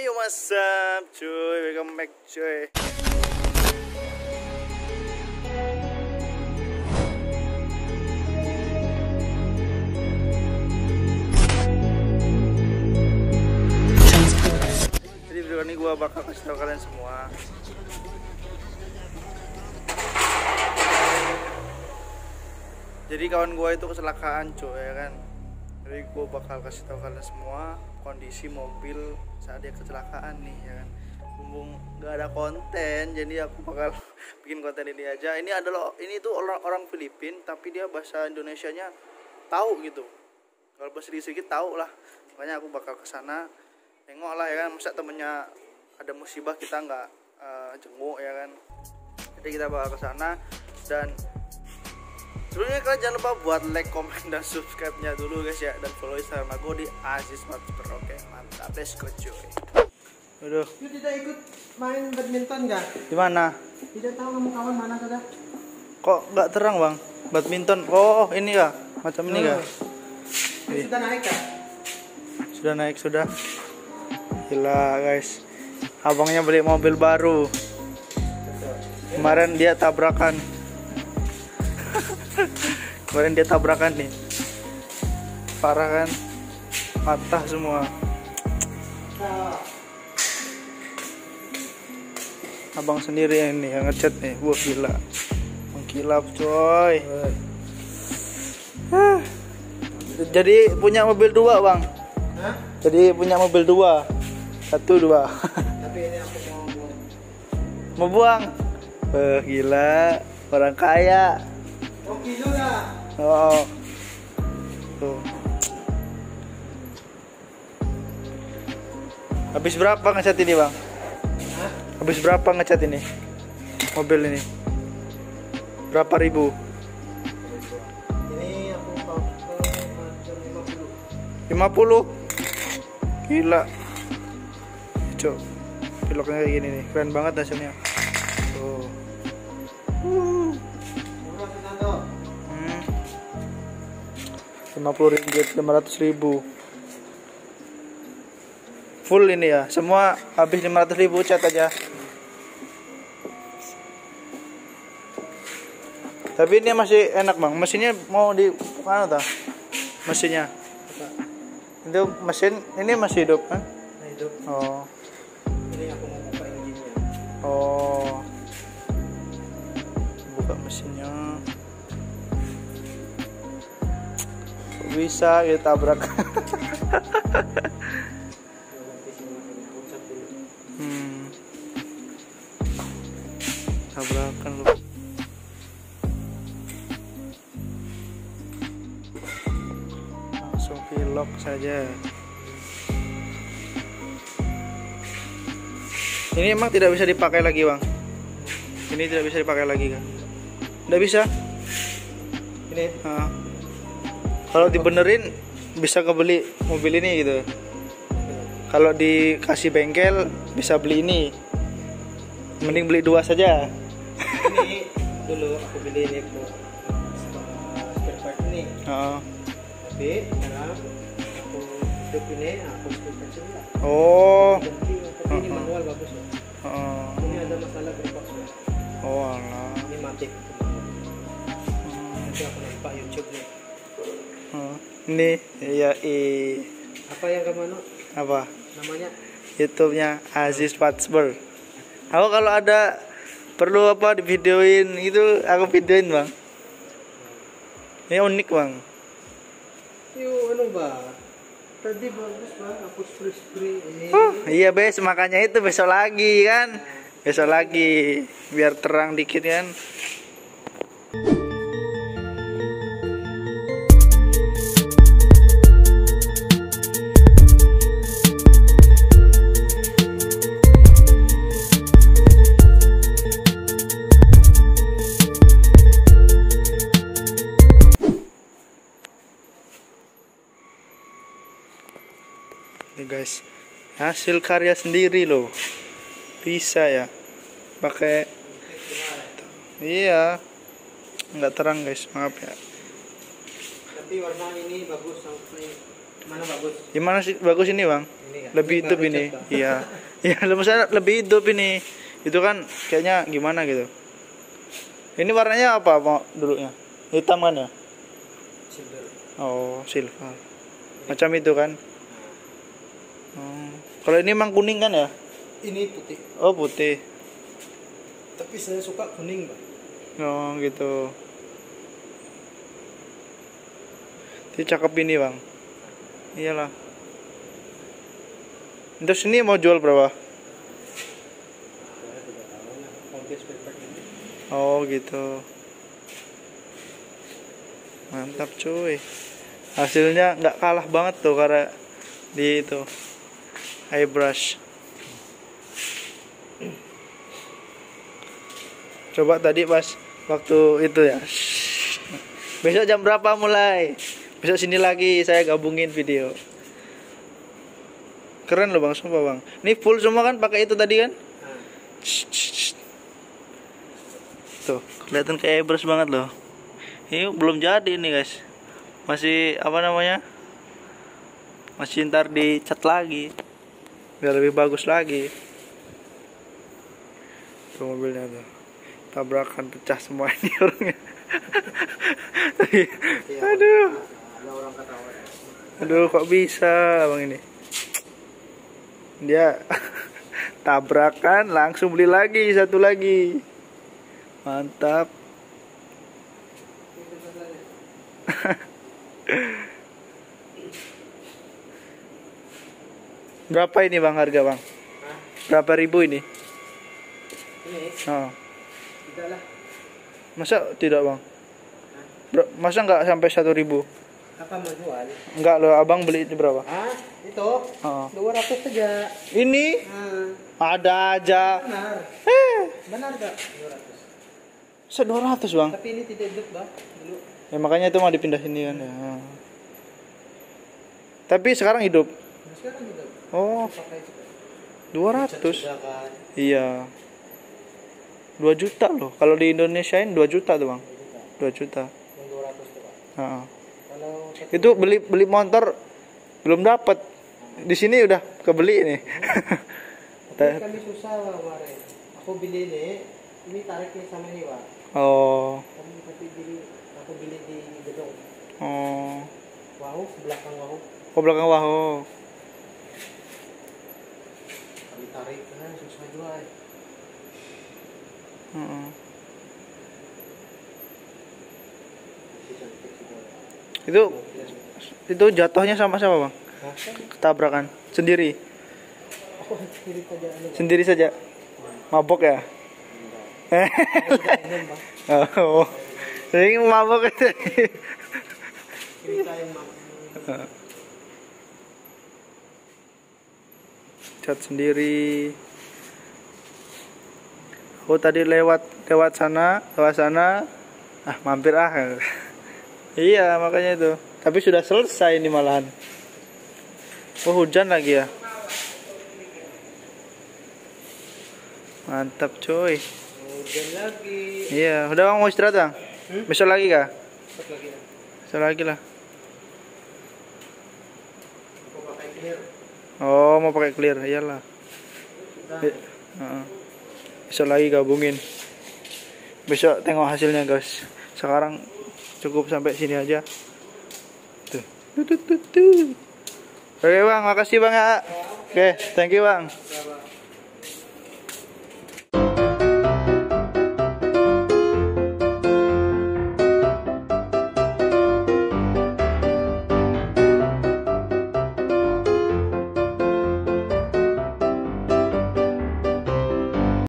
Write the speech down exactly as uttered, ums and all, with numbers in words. Ayo what's up cuy, welcome back cuy. Jadi video ini gua bakal kasih tau kalian semua jadi kawan gua itu kecelakaan cuy ya kan. Jadi gue bakal kasih tahu kalian semua kondisi mobil saat dia kecelakaan nih ya kan. Mumpung gak ada konten, jadi aku bakal bikin konten ini aja. Ini adalah ini tuh orang orang Filipin tapi dia bahasa Indonesianya tahu gitu. Kalau bahasa sedikit tahu lah. Makanya aku bakal kesana tengok lah ya kan. Masa temennya ada musibah kita nggak uh, jenguk ya kan. Jadi kita bakal kesana dan sebelumnya kalian jangan lupa buat like, komen, dan subscribe-nya dulu guys ya. Dan follow Instagram aku di Aziz Master. Oke, mantap. Let's go cuy. Aduh. Lu tidak ikut main badminton gak? Di mana? Tidak tahu kamu kawan mana kada? Kok gak terang bang? Badminton. Oh, oh ini ya. Macam oh. Ini gak? Sudah naik kan? Sudah naik, sudah. Gila guys. Abangnya beli mobil baru. Kemarin dia tabrakan. Kemarin dia tabrakan nih, parah kan, patah semua. Abang sendiri yang ini yang ngecat nih, wah gila, mengkilap coy. Hah. Jadi punya mobil dua bang? Hah? Jadi punya mobil dua, satu dua. Tapi ini aku mau buang. Mau buang? Wah gila, orang kaya. Oke dulu lah. Oh. Tuh. Habis berapa ngecat ini, Bang? Hah? Habis berapa ngecat ini? Mobil ini. Berapa ribu? Ini aku pakai lima puluh. Gila. Cuk. Piloknya kayak gini nih. Keren banget hasilnya. Tuh. Uh. lima puluh ringgit, lima ratus ribu full ini ya, semua habis lima ratus ribu, cat aja. Tapi ini masih enak bang, mesinnya mau di mana tuh? Mesinnya itu mesin, ini masih hidup kan? Hidup. Oh ini aku mau buka engine-nya. Oh buka mesinnya bisa kita tabrak. hmm. Tabrakan lu. Langsung pilok saja. Ini emang tidak bisa dipakai lagi bang. Ini tidak bisa dipakai lagi kan? Tidak bisa. Ini. Nah. Kalau dibenerin bisa kebeli mobil ini gitu. Kalau dikasih bengkel bisa beli ini. Mending beli dua saja. Ini dulu aku beli ini aku spare part ini. Heeh. Tapi sekarang aku hidup ini aku spare part juga. Oh. Tapi ini manual bagus ya. Heeh. Ini ada masalah gearbox ya. Oh alah. Ini mati. Nanti aku nampak YouTube nih. Oh, ini ya i. Apa yang kamu nak? Apa? Namanya? YouTube-nya Aziz Patsberg. Aku kalau ada perlu apa di videoin itu aku videoin bang. Ini unik bang. Yo, anu bang. Tadi bagus bang, aku spray spray ini. Oh, iya bes, makanya itu besok lagi kan? Besok lagi, biar terang dikit kan. Guys, hasil karya sendiri loh, bisa ya pakai. Iya nggak terang guys, maaf ya, tapi warna ini bagus sampai Mana bagus? Gimana sih bagus ini, Bang? Ini kan? Lebih hidup ini. Iya. Iya, maksudnya lebih hidup ini. Itu kan kayaknya gimana gitu. Ini warnanya apa mau dulunya? Hitam kan ya? Silver. Oh, silver. Macam itu kan. Hmm. Kalau ini emang kuning kan ya? Ini putih. Oh, putih. Tapi saya suka kuning, Pak. Oh, gitu. Ini cakep ini, Bang. Iyalah. Terus ini mau jual berapa? Oh gitu. Mantap cuy. Hasilnya nggak kalah banget tuh karena di itu airbrush. Coba tadi pas waktu itu ya. Besok jam berapa mulai? Besok sini lagi saya gabungin video. Keren loh Bang, sumpah Bang. Ini full semua kan pakai itu tadi kan? Tuh, kelihatan kayak airbrush banget loh. Ini belum jadi nih guys. Masih apa namanya? Masih ntar dicat lagi. Biar lebih bagus lagi. Tuh mobilnya tuh. Tabrakan pecah semua ini orangnya. Aduh. Aduh kok bisa Bang ini. Dia tabrakan langsung beli lagi satu lagi. Mantap. Berapa ini Bang harga Bang? Hah? Berapa ribu ini? Ini? Oh. Tidak lah. Masa tidak Bang? Hah? Masa nggak sampai satu ribu? Apa mau jual? Enggak loh, abang beli itu berapa? Ah, itu dua ratus saja. Ini? Hmm. Ada aja. Benar. Eh. Benar gak? Dua ratus. Sedua ratus Bang. Tapi ini tidak hidup Bang. Dulu. Ya makanya itu mau dipindah sini kan. Hmm. Ya. Tapi sekarang hidup. Nah, sekarang hidup. Oh. Dua ratus. Iya. Dua juta loh. Kalau di Indonesiain dua juta tuh Bang. Dua juta. Dua ratus tuh Bang. Nah. Itu beli beli motor belum dapat di sini udah kebeli nih. Kami susah warai. Aku beli ini, ini tariknya sama ini Pak. Oh. Kami tapi beli, aku beli di gedung. Oh. Wahoo, belakang Wahoo. Oh belakang Wahoo. Kami tarik karena susah jual. Hmm. Itu itu jatuhnya sama siapa Bang? Ketabrakan sendiri. Oh, sendiri saja. Sendiri saja. Mabok ya? Enggak. Oh. Sering mabok. Cat sendiri. Aku tadi lewat lewat sana, lewat sana. Ah, mampir ah. Iya makanya itu. Tapi sudah selesai ini malahan. Oh hujan lagi ya. Mantap coy. Hujan lagi. Iya udah Bang mau istirahat Bang. Hmm? Besok lagi kah? Besok lagi ya. Besok lagi lah. Mau pakai clear. Oh mau pakai clear iyalah. Be uh-uh. Besok lagi gabungin. Besok tengok hasilnya guys. Sekarang cukup sampai sini aja. Tuh. Tuh, tuh, tuh, tuh. Oke Bang, makasih Bang ya. Oke, thank you Bang.